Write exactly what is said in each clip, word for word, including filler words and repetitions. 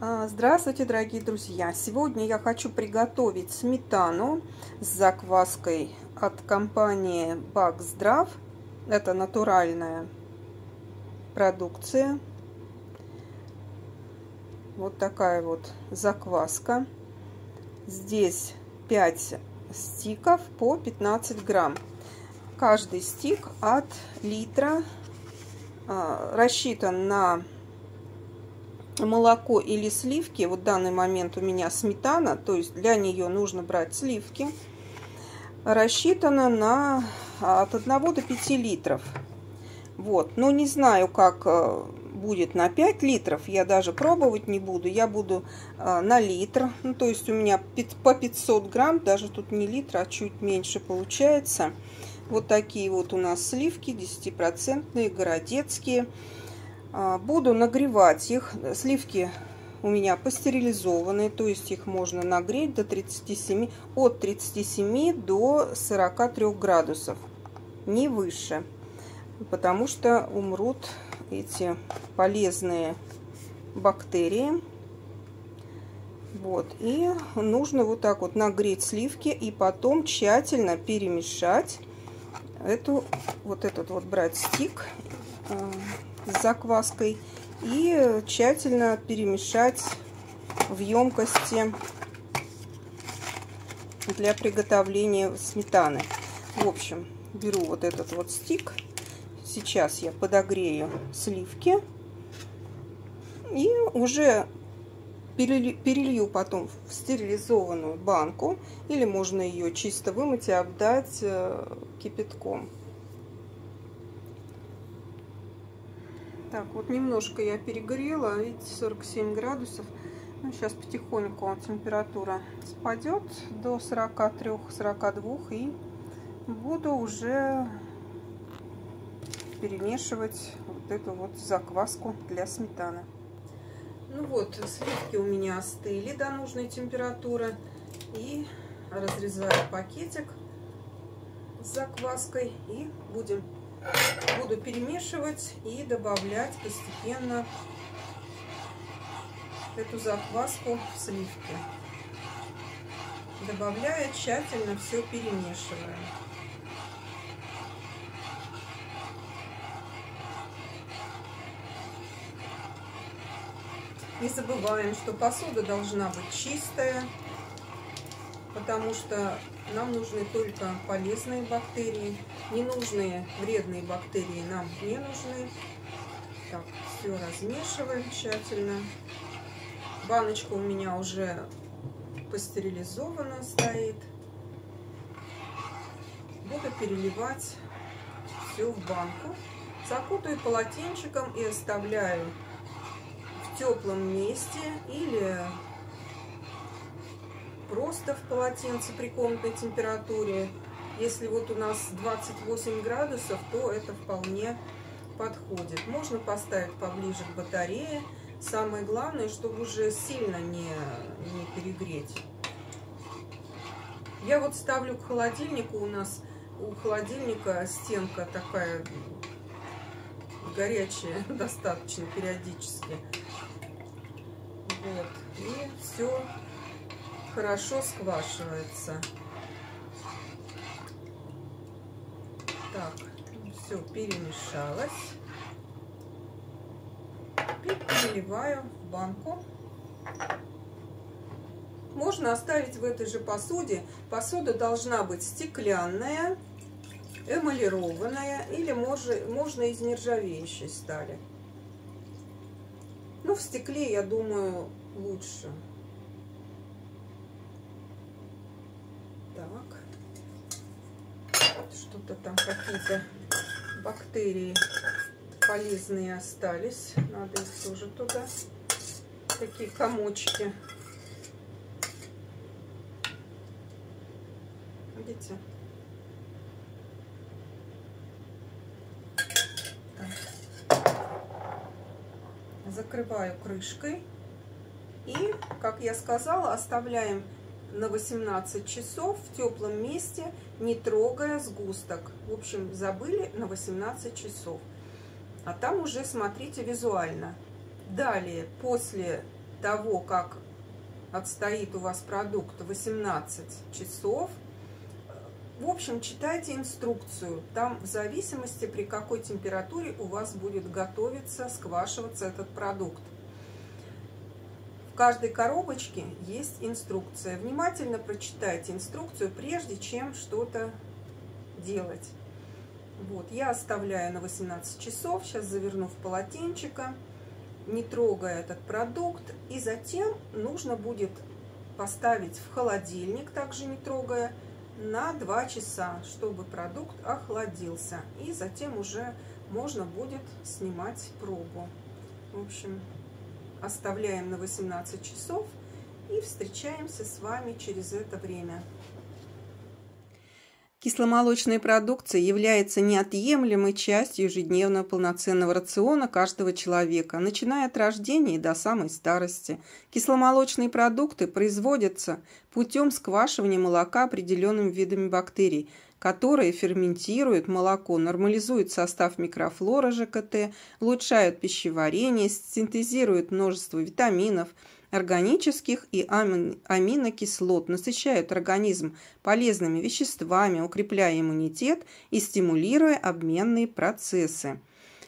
Здравствуйте, дорогие друзья! Сегодня я хочу приготовить сметану с закваской от компании БакЗдрав. Это натуральная продукция. Вот такая вот закваска. Здесь пять стиков по пятнадцать грамм. Каждый стик от литра. Рассчитан на молоко или сливки. Вот в данный момент у меня сметана, то есть для нее нужно брать сливки. Рассчитана на от одного до пяти литров. Вот. Но не знаю, как будет на пять литров. Я даже пробовать не буду. Я буду на литр. Ну, то есть у меня по пятьсот грамм, даже тут не литр, а чуть меньше получается. Вот такие вот у нас сливки, десятипроцентные, городецкие. Буду нагревать их. Сливки у меня пастерилизованные, то есть их можно нагреть до тридцати семи, от тридцати семи до сорока трёх градусов, не выше, потому что умрут эти полезные бактерии. Вот, и нужно вот так вот нагреть сливки и потом тщательно перемешать эту, вот этот вот брать стик с закваской и тщательно перемешать в емкости для приготовления сметаны. В общем, беру вот этот вот стик. Сейчас я подогрею сливки и уже перелью потом в стерилизованную банку, или можно ее чисто вымыть и обдать кипятком. Так, вот немножко я перегорела, видите, сорок семь градусов. Ну, сейчас потихоньку температура спадет до сорока трёх — сорока двух, и буду уже перемешивать вот эту вот закваску для сметаны. Ну вот, сливки у меня остыли до нужной температуры, и разрезаю пакетик с закваской и будем буду перемешивать и добавлять постепенно эту закваску в сливки, добавляя, тщательно все перемешивая. Не забываем, что посуда должна быть чистая, потому что нам нужны только полезные бактерии. Ненужные, вредные бактерии нам не нужны. Так, все размешиваем тщательно. Баночка у меня уже пастерилизована стоит. Буду переливать все в банку. Закутаю полотенчиком и оставляю в теплом месте или просто в полотенце при комнатной температуре. Если вот у нас двадцать восемь градусов, то это вполне подходит. Можно поставить поближе к батарее. Самое главное, чтобы уже сильно не, не перегреть. Я вот ставлю к холодильнику. У нас у холодильника стенка такая горячая, достаточно периодически. Вот. И все хорошо сквашивается. Так, все перемешалось. И переливаю в банку. Можно оставить в этой же посуде. Посуда должна быть стеклянная, эмалированная, или можно, можно из нержавеющей стали. Ну, в стекле, я думаю, лучше. Так. Что-то там, какие-то бактерии полезные остались. Надо их тоже туда. Такие комочки. Видите? Так. Закрываю крышкой. И, как я сказала, оставляем на восемнадцать часов в теплом месте, не трогая сгусток. В общем, забыли на восемнадцать часов. А там уже смотрите визуально. Далее, после того, как отстоит у вас продукт, восемнадцать часов. В общем, читайте инструкцию. Там в зависимости, при какой температуре у вас будет готовиться, сквашиваться этот продукт. В каждой коробочке есть инструкция. Внимательно прочитайте инструкцию, прежде чем что-то делать. Вот, я оставляю на восемнадцать часов. Сейчас заверну в полотенчико, не трогая этот продукт. И затем нужно будет поставить в холодильник, также не трогая, на два часа, чтобы продукт охладился. И затем уже можно будет снимать пробу. В общем, оставляем на восемнадцать часов и встречаемся с вами через это время. Кисломолочная продукция является неотъемлемой частью ежедневного полноценного рациона каждого человека, начиная от рождения и до самой старости. Кисломолочные продукты производятся путем сквашивания молока определенными видами бактерий, которые ферментируют молоко, нормализуют состав микрофлоры ЖКТ, улучшают пищеварение, синтезируют множество витаминов, органических и аминокислот, насыщают организм полезными веществами, укрепляя иммунитет и стимулируя обменные процессы.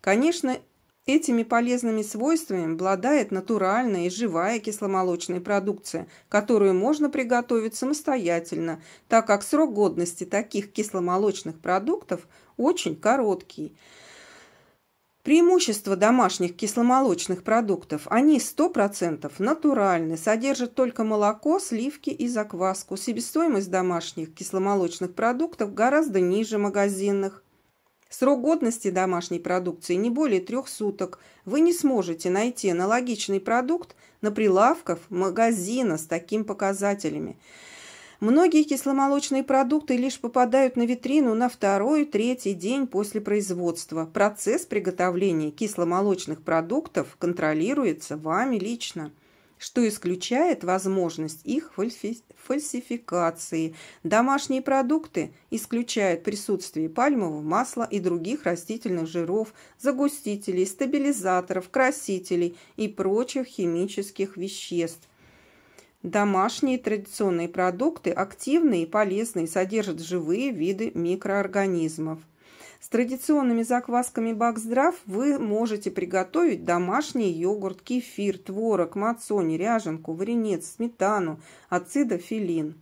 Конечно, этими полезными свойствами обладает натуральная и живая кисломолочная продукция, которую можно приготовить самостоятельно, так как срок годности таких кисломолочных продуктов очень короткий. Преимущество домашних кисломолочных продуктов – они сто процентов натуральны, содержат только молоко, сливки и закваску. Себестоимость домашних кисломолочных продуктов гораздо ниже магазинных. Срок годности домашней продукции не более трех суток. Вы не сможете найти аналогичный продукт на прилавках магазина с такими показателями. Многие кисломолочные продукты лишь попадают на витрину на второй, третий день после производства. Процесс приготовления кисломолочных продуктов контролируется вами лично, что исключает возможность их фальсификации. Домашние продукты исключают присутствие пальмового масла и других растительных жиров, загустителей, стабилизаторов, красителей и прочих химических веществ. Домашние традиционные продукты активные и полезные, содержат живые виды микроорганизмов. С традиционными заквасками БакЗдрав вы можете приготовить домашний йогурт, кефир, творог, мацони, ряженку, варенец, сметану, ацидофилин.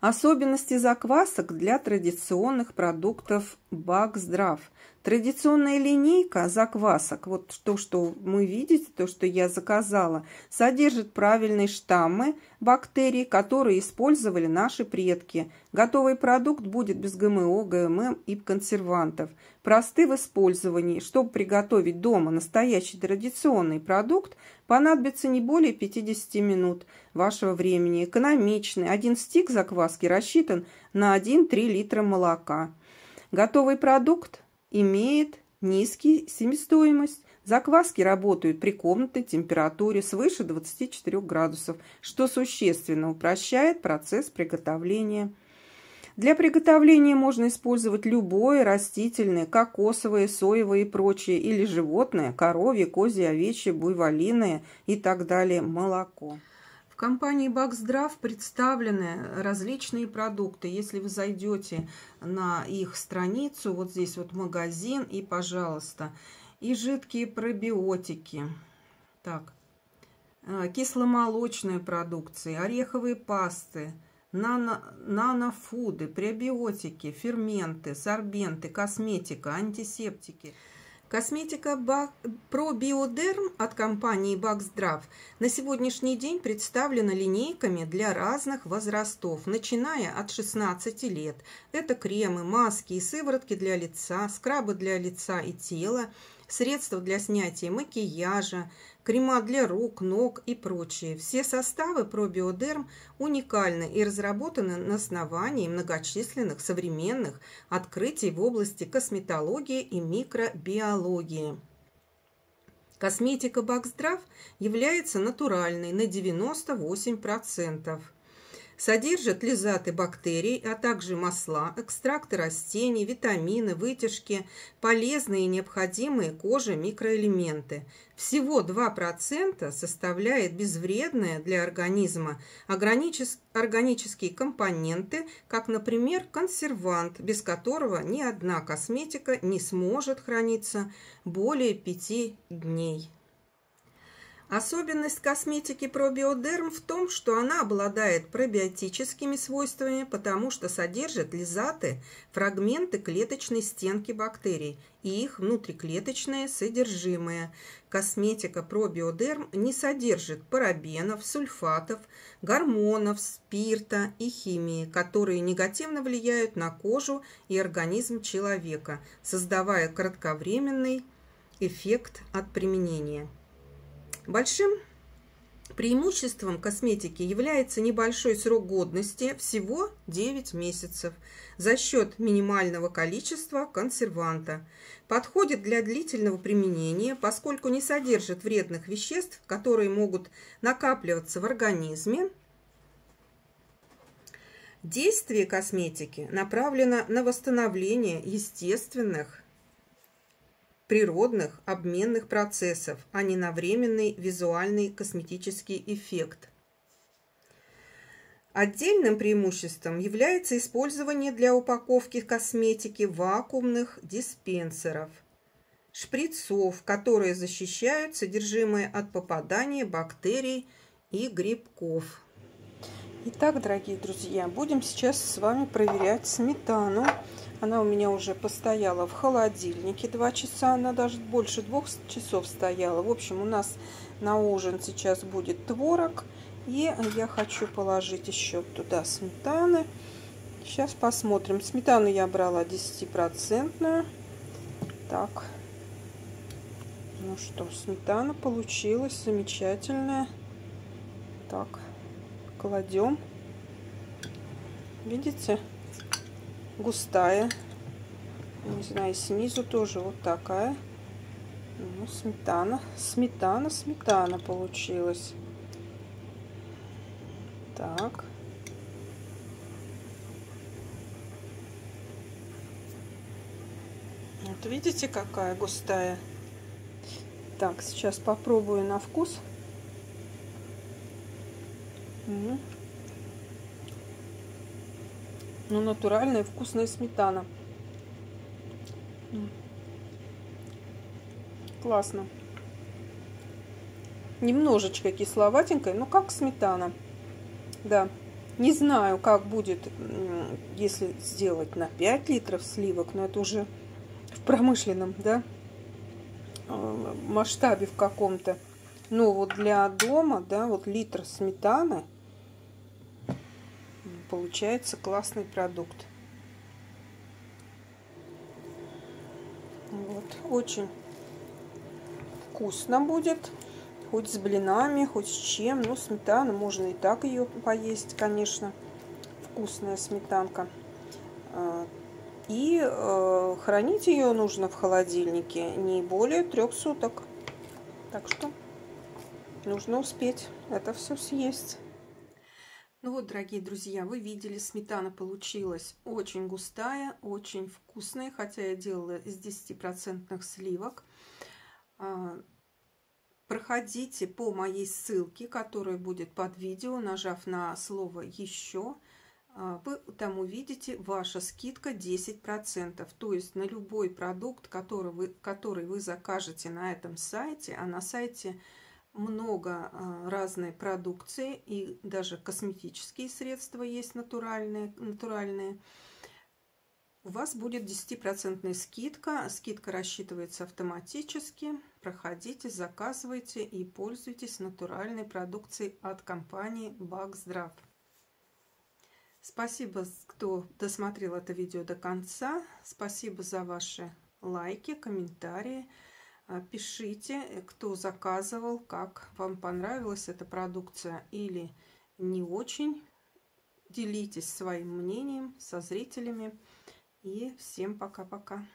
Особенности заквасок для традиционных продуктов БакЗдрав. Традиционная линейка заквасок, вот то, что мы видите, то, что я заказала, содержит правильные штаммы бактерий, которые использовали наши предки. Готовый продукт будет без ГМО, ГММ и консервантов. Просты в использовании. Чтобы приготовить дома настоящий традиционный продукт, понадобится не более пятидесяти минут вашего времени. Экономичный. Один стик закваски рассчитан на один-три литра молока. Готовый продукт имеет низкую себестоимость. Закваски работают при комнатной температуре свыше двадцати четырёх градусов, что существенно упрощает процесс приготовления. Для приготовления можно использовать любое растительное, кокосовое, соевое и прочее, или животное, коровье, козье, овечье, буйволиное и так далее, молоко. В компании БакЗдрав представлены различные продукты. Если вы зайдете на их страницу, вот здесь вот магазин и, пожалуйста, и жидкие пробиотики. Так, кисломолочная продукция, ореховые пасты, Нано, нанофуды, пребиотики, ферменты, сорбенты, косметика, антисептики. Косметика ProBioderm от компании БакЗдрав на сегодняшний день представлена линейками для разных возрастов, начиная от шестнадцати лет. Это кремы, маски и сыворотки для лица, скрабы для лица и тела, средства для снятия макияжа, крема для рук, ног и прочее. Все составы ProBioderm уникальны и разработаны на основании многочисленных современных открытий в области косметологии и микробиологии. Косметика БакЗдрав является натуральной на девяносто восемь процентов. Содержит лизаты бактерий, а также масла, экстракты растений, витамины, вытяжки, полезные и необходимые коже микроэлементы. Всего два процента составляет безвредные для организма органические компоненты, как, например, консервант, без которого ни одна косметика не сможет храниться более пяти дней. Особенность косметики ProBioderm в том, что она обладает пробиотическими свойствами, потому что содержит лизаты, фрагменты клеточной стенки бактерий и их внутриклеточное содержимое. Косметика ProBioderm не содержит парабенов, сульфатов, гормонов, спирта и химии, которые негативно влияют на кожу и организм человека, создавая кратковременный эффект от применения. Большим преимуществом косметики является небольшой срок годности, всего девять месяцев, за счет минимального количества консерванта. Подходит для длительного применения, поскольку не содержит вредных веществ, которые могут накапливаться в организме. Действие косметики направлено на восстановление естественных природных обменных процессов, а не на временный визуальный косметический эффект. Отдельным преимуществом является использование для упаковки косметики вакуумных диспенсеров, шприцов, которые защищают содержимое от попадания бактерий и грибков. Итак, дорогие друзья, будем сейчас с вами проверять сметану. Она у меня уже постояла в холодильнике два часа, она даже больше двух часов стояла. В общем, у нас на ужин сейчас будет творог, и я хочу положить еще туда сметаны. Сейчас посмотрим. Сметану я брала десятипроцентную. Так, ну что, сметана получилась замечательная. Так, кладем. Видите? Густая, не знаю, снизу тоже вот такая, ну, сметана, сметана, сметана получилась. Так, вот видите, какая густая. Так, сейчас попробую на вкус. Угу. Ну, натуральная вкусная сметана. Классно. Немножечко кисловатенькая, но как сметана. Да. Не знаю, как будет, если сделать на пять литров сливок, но это уже в промышленном, да, масштабе в каком-то. Но вот для дома, да, вот литр сметаны, получается классный продукт. Вот, очень вкусно будет, хоть с блинами, хоть с чем. Ну, сметана, можно и так ее поесть, конечно. Вкусная сметанка. И э, хранить ее нужно в холодильнике не более трех суток. Так что нужно успеть это все съесть. Ну вот, дорогие друзья, вы видели, сметана получилась очень густая, очень вкусная, хотя я делала из десятипроцентных сливок. Проходите по моей ссылке, которая будет под видео, нажав на слово «Еще». Вы там увидите, ваша скидка десять процентов, то есть на любой продукт, который вы, который вы закажете на этом сайте, а на сайте много разной продукции, и даже косметические средства есть натуральные. натуральные. У вас будет десятипроцентная скидка. Скидка рассчитывается автоматически. Проходите, заказывайте и пользуйтесь натуральной продукцией от компании БакЗдрав. Спасибо, кто досмотрел это видео до конца. Спасибо за ваши лайки, комментарии. Пишите, кто заказывал, как вам понравилась эта продукция или не очень. Делитесь своим мнением со зрителями. И всем пока-пока.